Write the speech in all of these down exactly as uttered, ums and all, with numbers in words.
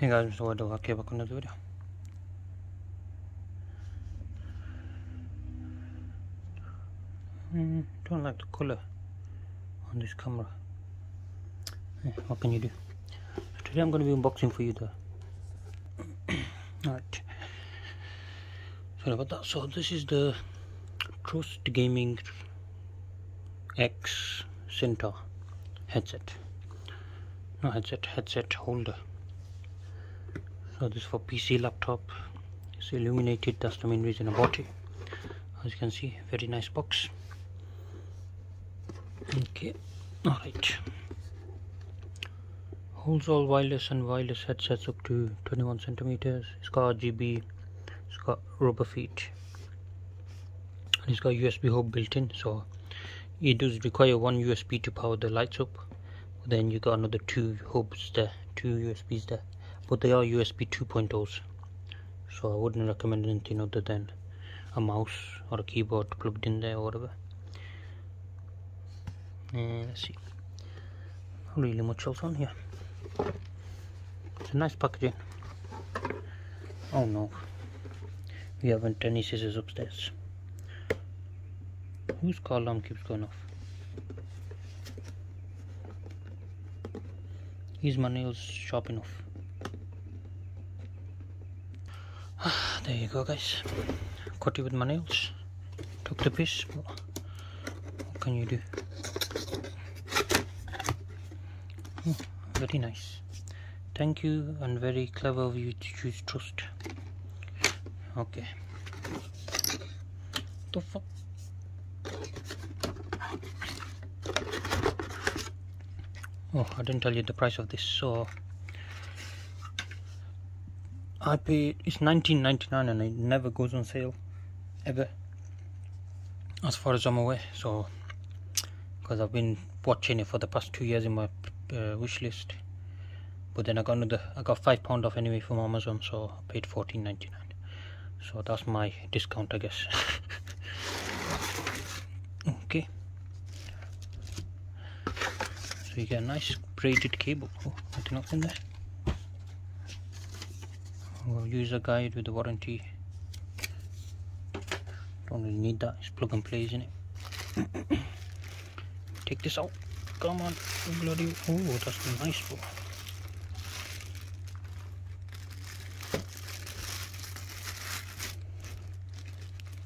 Hey guys, it's Waheedul Haque, welcome to another video. Mm, don't like the color on this camera. Yeah, what can you do? Today I'm going to be unboxing for you though. Alright. Sorry about that. So this is the Trust Gaming X Centaur headset. No headset, headset holder. So this is for P C, laptop. It's illuminated, that's the main reason I bought it. As you can see, very nice box. Okay, alright. Holds all wireless and wireless headsets up to twenty-one centimeters. It's got R G B, it's got rubber feet, and it's got U S B hub built in. So it does require one U S B to power the lights up. But then you got another two hubs there, two U S Bs there. But they are U S B two point ohs, so I wouldn't recommend anything other than a mouse or a keyboard plugged in there or whatever. And let's see, not really much else on here. It's a nice packaging. Oh no, we haven't any scissors upstairs. Whose car alarm keeps going off? Is my nails sharp enough? There you go guys, cut it with my nails, took the piece, what can you do? Hmm, very nice, thank you, and very clever of you to choose Trust. Okay, the fuck? Oh, I didn't tell you the price of this, so I paid, it's nineteen ninety-nine and it never goes on sale ever as far as I'm aware, so because I've been watching it for the past two years in my uh, wish list. But then I got another, I got five pound off anyway from Amazon, so I paid fourteen ninety-nine, so that's my discount I guess. Okay, so you get a nice braided cable. Oh, nothing else in there. We'll use a guide with the warranty. Don't really need that, it's plug and play, isn't it? Take this out. Come on, bloody. Oh, that's nice, bro.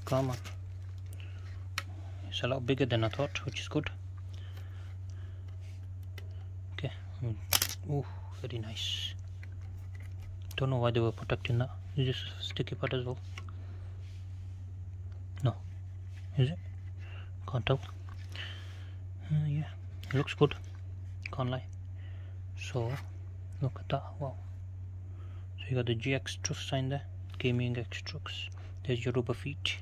Come on. It's a lot bigger than I thought, which is good. Okay. Oh, very nice. Don't know why they were protecting that. Is this a sticky part as well? No. Is it? Can't tell. Uh, yeah, it looks good. Can't lie. So, look at that. Wow. So you got the G X T Trust sign there. Gaming X Trust. There's your rubber feet.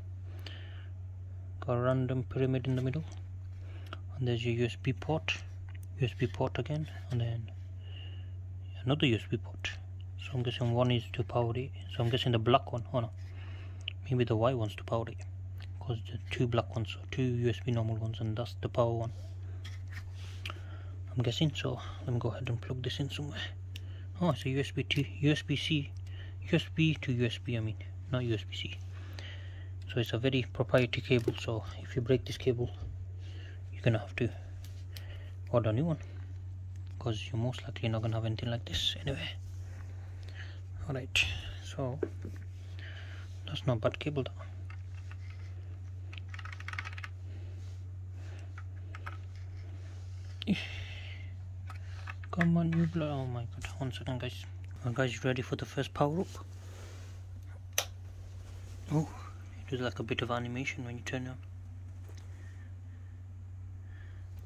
Got a random pyramid in the middle. And there's your U S B port. U S B port again. And then another U S B port. So I'm guessing one is to power it, so I'm guessing the black one, oh no, maybe the white one's to power it, because the two black ones, two U S B normal ones, and that's the power one, I'm guessing. So let me go ahead and plug this in somewhere. Oh, it's a U S B to U S B C, U S B to U S B I mean, not U S B C. So it's a very proprietary cable, so if you break this cable, you're gonna have to order a new one, because you're most likely not gonna have anything like this anyway. Alright, so that's not bad cable though. Eesh. Come on, you blow. Oh my god, one second guys. Are you guys ready for the first power up? Oh, it is like a bit of animation when you turn it on.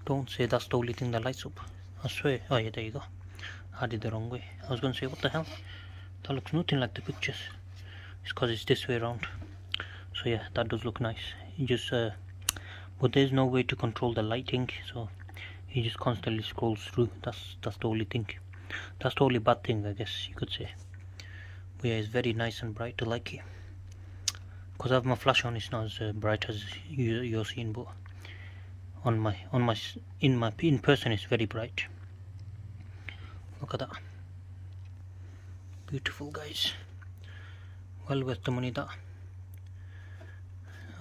Don't say that's the only thing that lights up. I swear. Oh yeah, there you go. I did the wrong way. I was gonna say, what the hell? That looks nothing like the pictures. It's because it's this way around. So yeah, that does look nice. You just uh, but there's no way to control the lighting, so it just constantly scrolls through. That's that's the only thing. That's the only bad thing, I guess you could say. But yeah, it's very nice and bright. I like it. Cause I have my flash on, it's not as uh, bright as you, you're seeing, but on my on my in my in person, it's very bright. Look at that. beautiful, guys. Well worth the money, that.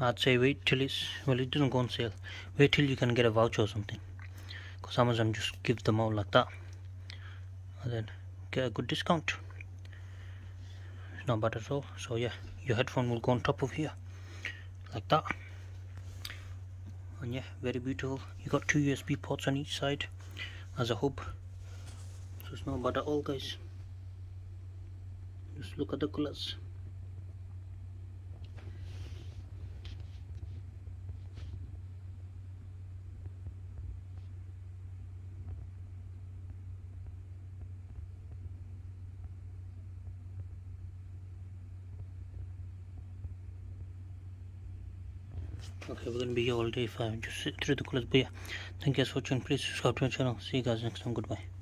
I'd say wait till it's, well, it doesn't go on sale. Wait till you can get a voucher or something, because Amazon just gives them out like that, and then get a good discount. It's not bad at all. So yeah, your headphone will go on top of here like that, and yeah, very beautiful. You got two U S B ports on each side as a hub, so it's not bad at all, guys. Just look at the colors. Okay, we're gonna be here all day if I just sit through the colors. But yeah, thank you guys for watching. Please subscribe to my channel. See you guys next time. Goodbye.